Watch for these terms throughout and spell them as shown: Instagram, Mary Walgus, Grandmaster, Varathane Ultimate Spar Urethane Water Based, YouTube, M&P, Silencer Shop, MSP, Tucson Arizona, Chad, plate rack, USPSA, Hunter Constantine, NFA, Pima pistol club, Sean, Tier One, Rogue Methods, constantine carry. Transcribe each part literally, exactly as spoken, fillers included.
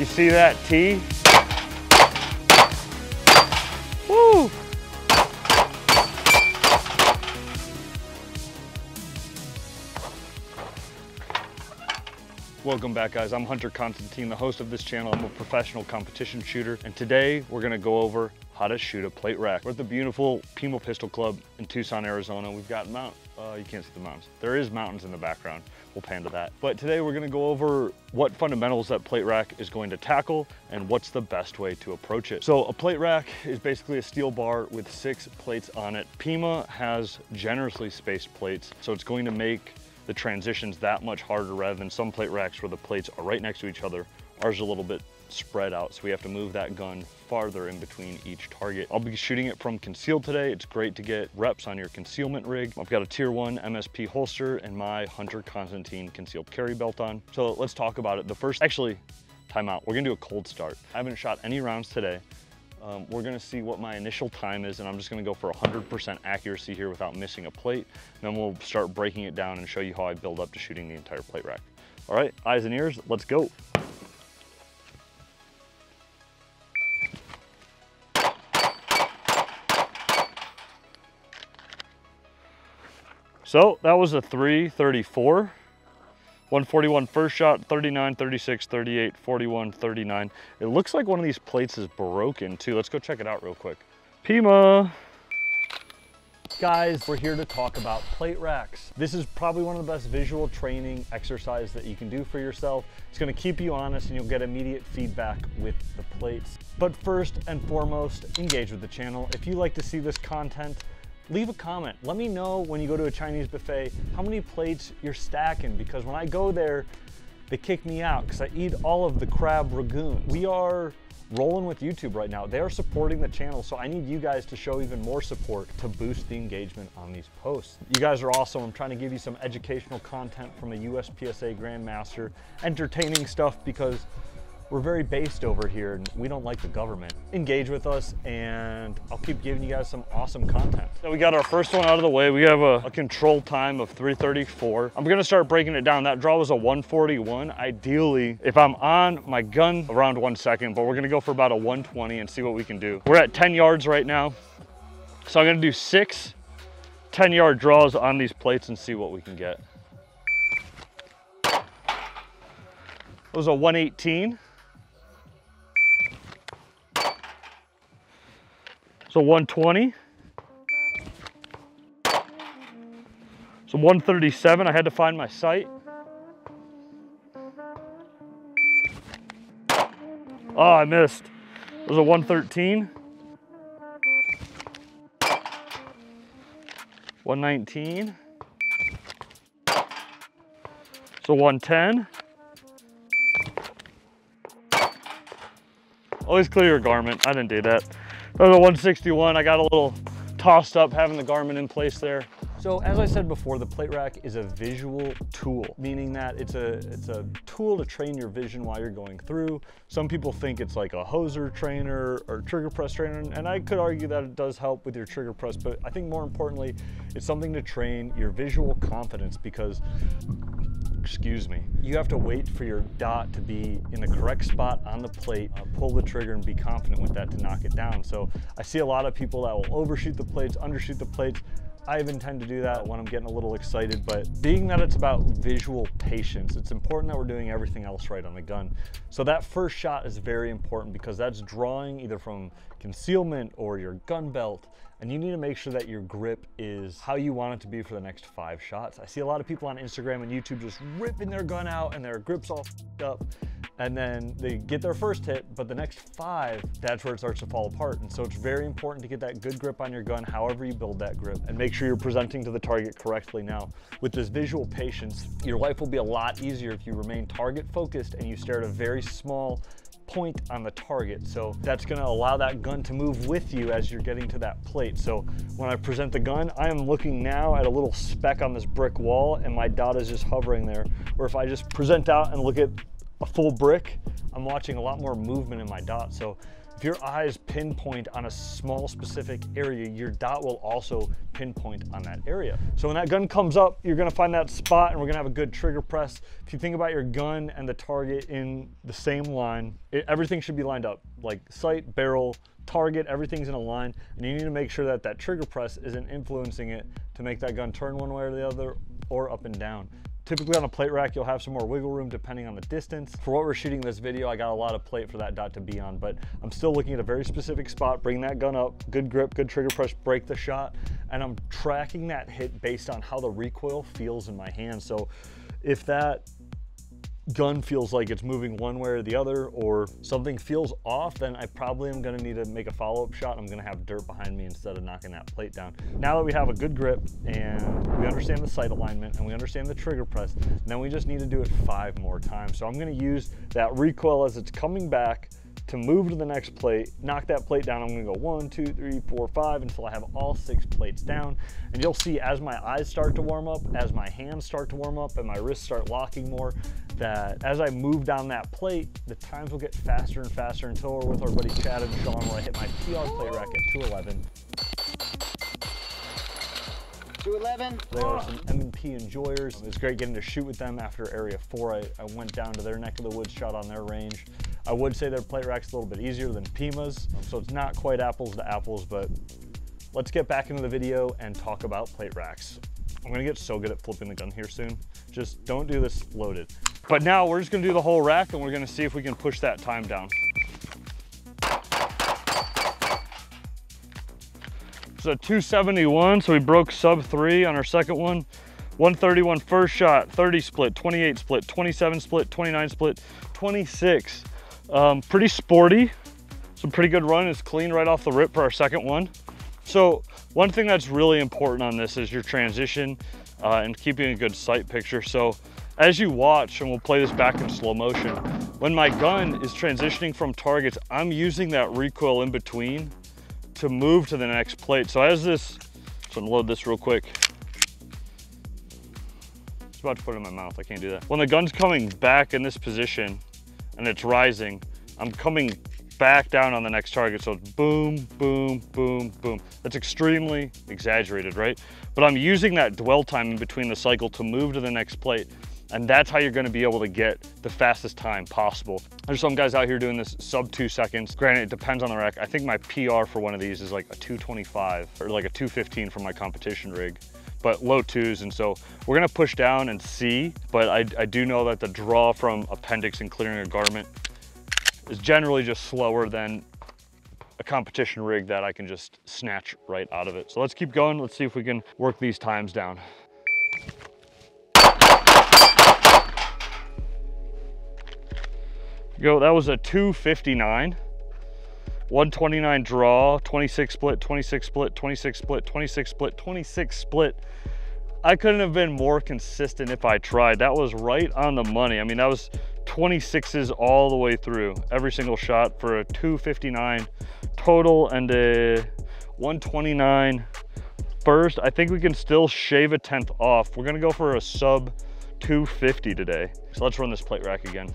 You see that T? Woo! Welcome back, guys. I'm Hunter Constantine, the host of this channel. I'm a professional competition shooter, and today we're gonna go over how to shoot a plate rack. We're at the beautiful Pima Pistol Club in Tucson, Arizona. We've got mount, uh, you can't see the mountains. There is mountains in the background. We'll pan to that. But today we're gonna go over what fundamentals that plate rack is going to tackle and what's the best way to approach it. So a plate rack is basically a steel bar with six plates on it. Pima has generously spaced plates, so it's going to make the transition's that much harder rather than some plate racks where the plates are right next to each other. Ours is a little bit spread out, so we have to move that gun farther in between each target. I'll be shooting it from concealed today. It's great to get reps on your concealment rig. I've got a Tier One M S P holster and my Hunter Constantine concealed carry belt on. So let's talk about it. The first, actually, time out. We're gonna do a cold start. I haven't shot any rounds today. Um, we're gonna see what my initial time is, and I'm just gonna go for one hundred percent accuracy here without missing a plate. And then we'll start breaking it down and show you how I build up to shooting the entire plate rack. All right, eyes and ears, let's go. So that was a three thirty-four. one forty-one first shot, thirty-nine, thirty-six, thirty-eight, forty-one, thirty-nine. It looks like one of these plates is broken too. Let's go check it out real quick. Pima. Guys, we're here to talk about plate racks. This is probably one of the best visual training exercises that you can do for yourself. It's gonna keep you honest and you'll get immediate feedback with the plates. But first and foremost, engage with the channel. If you like to see this content, leave a comment. Let me know when you go to a Chinese buffet how many plates you're stacking, because when I go there, they kick me out because I eat all of the crab ragoon. We are rolling with YouTube right now. They are supporting the channel, so I need you guys to show even more support to boost the engagement on these posts. You guys are awesome. I'm trying to give you some educational content from a U S P S A Grandmaster, entertaining stuff, because we're very based over here and we don't like the government. Engage with us and I'll keep giving you guys some awesome content. So we got our first one out of the way. We have a, a control time of three thirty-four. I'm gonna start breaking it down. That draw was a one forty-one. Ideally, if I'm on my gun, around one second, but we're gonna go for about a one twenty and see what we can do. We're at ten yards right now. So I'm gonna do six ten yard draws on these plates and see what we can get. That was a one eighteen. So one twenty. So one thirty-seven, I had to find my sight. Oh, I missed. It was a one thirteen. one nineteen. So one ten. Always clear your garment. I didn't do that. That was a one sixty-one. I got a little tossed up having the garment in place there. So as I said before, the plate rack is a visual tool, meaning that it's a, it's a tool to train your vision while you're going through. Some people think it's like a hoser trainer or trigger press trainer, and I could argue that it does help with your trigger press, but I think more importantly, it's something to train your visual confidence, because excuse me, you have to wait for your dot to be in the correct spot on the plate, uh, pull the trigger and be confident with that to knock it down. So I see a lot of people that will overshoot the plates, undershoot the plates. I even tend to do that when I'm getting a little excited, but being that it's about visual patience, it's important that we're doing everything else right on the gun. So that first shot is very important, because that's drawing either from concealment or your gun belt, and you need to make sure that your grip is how you want it to be for the next five shots. I see a lot of people on Instagram and YouTube just ripping their gun out and their grip's all f***ed up, and then they get their first hit, but the next five, that's where it starts to fall apart. And so it's very important to get that good grip on your gun, however you build that grip, and make sure you're presenting to the target correctly. Now, with this visual patience, your life will be a lot easier if you remain target focused and you stare at a very small point on the target. So that's gonna allow that gun to move with you as you're getting to that plate. So when I present the gun, I am looking now at a little speck on this brick wall and my dot is just hovering there. Or if I just present out and look at a full brick, I'm watching a lot more movement in my dot. So If your eyes pinpoint on a small specific area, your dot will also pinpoint on that area. So when that gun comes up, you're gonna find that spot and we're gonna have a good trigger press. If you think about your gun and the target in the same line, it, everything should be lined up, like sight, barrel, target, everything's in a line, and you need to make sure that that trigger press isn't influencing it to make that gun turn one way or the other or up and down. Typically on a plate rack, you'll have some more wiggle room depending on the distance. For what we're shooting this video, I got a lot of plate for that dot to be on, but I'm still looking at a very specific spot, bring that gun up, good grip, good trigger press, break the shot, and I'm tracking that hit based on how the recoil feels in my hand. So if that gun feels like it's moving one way or the other, or something feels off, then I probably am gonna need to make a follow-up shot. I'm gonna have dirt behind me instead of knocking that plate down. Now that we have a good grip and we understand the sight alignment and we understand the trigger press, then we just need to do it five more times. So I'm gonna use that recoil as it's coming back to move to the next plate, knock that plate down. I'm gonna go one, two, three, four, five, until I have all six plates down. And you'll see as my eyes start to warm up, as my hands start to warm up and my wrists start locking more, that as I move down that plate, the times will get faster and faster until we're with our buddy Chad and Sean where I hit my P R plate rack at two eleven. two eleven. They are some M and P enjoyers. It was great getting to shoot with them after Area four. I, I went down to their neck of the woods, shot on their range. I would say their plate rack's a little bit easier than Pima's, so it's not quite apples to apples, but let's get back into the video and talk about plate racks. I'm gonna get so good at flipping the gun here soon. Just don't do this loaded. But now we're just gonna do the whole rack and we're gonna see if we can push that time down. So two seventy-one, so we broke sub three on our second one. one thirty-one first shot, thirty split, twenty-eight split, twenty-seven split, twenty-nine split, twenty-six. Um, pretty sporty, so pretty good run. It's clean right off the rip for our second one. So one thing that's really important on this is your transition uh, and keeping a good sight picture. So as you watch, and we'll play this back in slow motion, when my gun is transitioning from targets, I'm using that recoil in between to move to the next plate. So as this, so unload this real quick. It's about to put it in my mouth, I can't do that. When the gun's coming back in this position and it's rising, I'm coming back down on the next target. So it's boom, boom, boom, boom. That's extremely exaggerated, right? But I'm using that dwell time in between the cycle to move to the next plate. And that's how you're gonna be able to get the fastest time possible. There's some guys out here doing this sub two seconds. Granted, it depends on the rack. I think my P R for one of these is like a two twenty-five or like a two fifteen for my competition rig, but low twos. And so we're gonna push down and see, but I, I do know that the draw from appendix and clearing a garment is generally just slower than a competition rig that I can just snatch right out of it. So let's keep going. Let's see if we can work these times down. Go, that was a two fifty-nine, one twenty-nine draw, twenty-six split, twenty-six split, twenty-six split, twenty-six split, twenty-six split. I couldn't have been more consistent if I tried. That was right on the money. I mean, that was twenty-sixes all the way through, every single shot for a two fifty-nine total and a one twenty-nine first. I think we can still shave a tenth off. We're gonna go for a sub two fifty today. So let's run this plate rack again.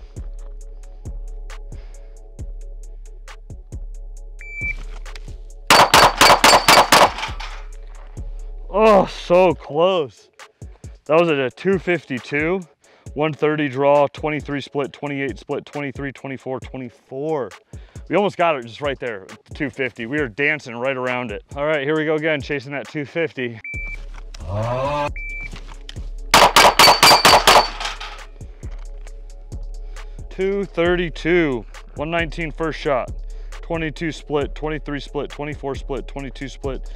Oh, so close. That was at a two fifty-two, one thirty draw, twenty-three split, twenty-eight split, twenty-three, twenty-four, twenty-four. We almost got it just right there, two fifty. We were dancing right around it. All right, here we go again, chasing that two fifty. Oh. two thirty-two, one nineteen first shot, twenty-two split, twenty-three split, twenty-four split, twenty-two split,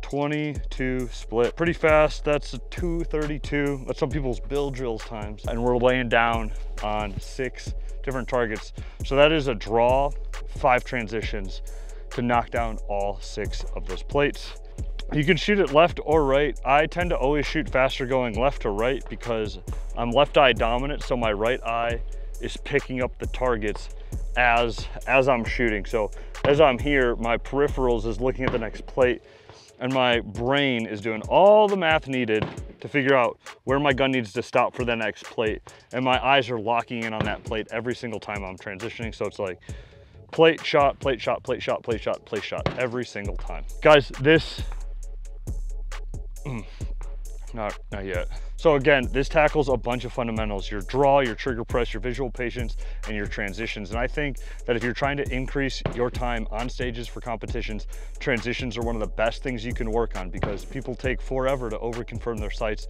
twenty-two split. Pretty fast. That's a two thirty-two. That's some people's build drills times. And we're laying down on six different targets. So that is a draw, five transitions to knock down all six of those plates. You can shoot it left or right. I tend to always shoot faster going left to right because I'm left eye dominant. So my right eye is picking up the targets as, as I'm shooting. So as I'm here, my peripherals is looking at the next plate and my brain is doing all the math needed to figure out where my gun needs to stop for the next plate. And my eyes are locking in on that plate every single time I'm transitioning. So it's like plate shot, plate shot, plate shot, plate shot, plate shot every single time. Guys, this, mm, not, not yet. So again, this tackles a bunch of fundamentals, your draw, your trigger press, your visual patience, and your transitions. And I think that if you're trying to increase your time on stages for competitions, transitions are one of the best things you can work on, because people take forever to overconfirm their sights.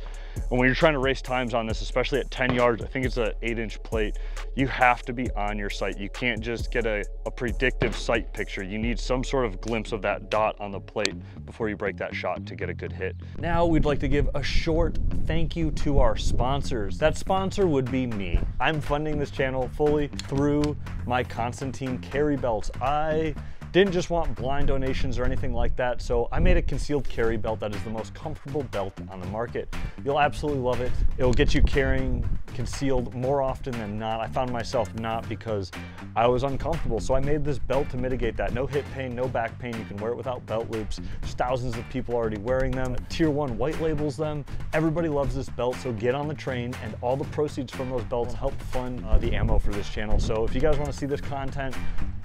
And when you're trying to race times on this, especially at ten yards, I think it's an eight inch plate, you have to be on your sight. You can't just get a, a predictive sight picture. You need some sort of glimpse of that dot on the plate before you break that shot to get a good hit. Now we'd like to give a short thank you to our sponsors. That sponsor would be me. I'm funding this channel fully through my Constantine carry belts. I didn't just want blind donations or anything like that, so I made a concealed carry belt that is the most comfortable belt on the market. You'll absolutely love it. It'll get you carrying concealed more often than not. I found myself not, because I was uncomfortable, so I made this belt to mitigate that. No hip pain, no back pain. You can wear it without belt loops. There's thousands of people already wearing them. Tier One white labels them. Everybody loves this belt, so get on the train, and all the proceeds from those belts help fund uh, the ammo for this channel. So if you guys want to see this content,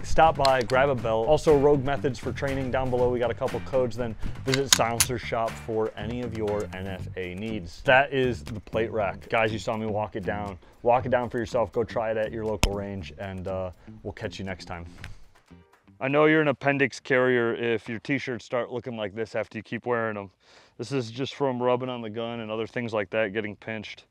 stop by, grab a belt. Also, Rogue Methods for training down below. We got a couple codes. Then visit Silencer Shop for any of your N F A needs. That is the plate rack. Guys, you saw me walk it down. Walk it down for yourself. Go try it at your local range, and uh, we'll catch you next time. I know you're an appendix carrier if your t-shirts start looking like this after you keep wearing them. This is just from rubbing on the gun and other things like that, getting pinched.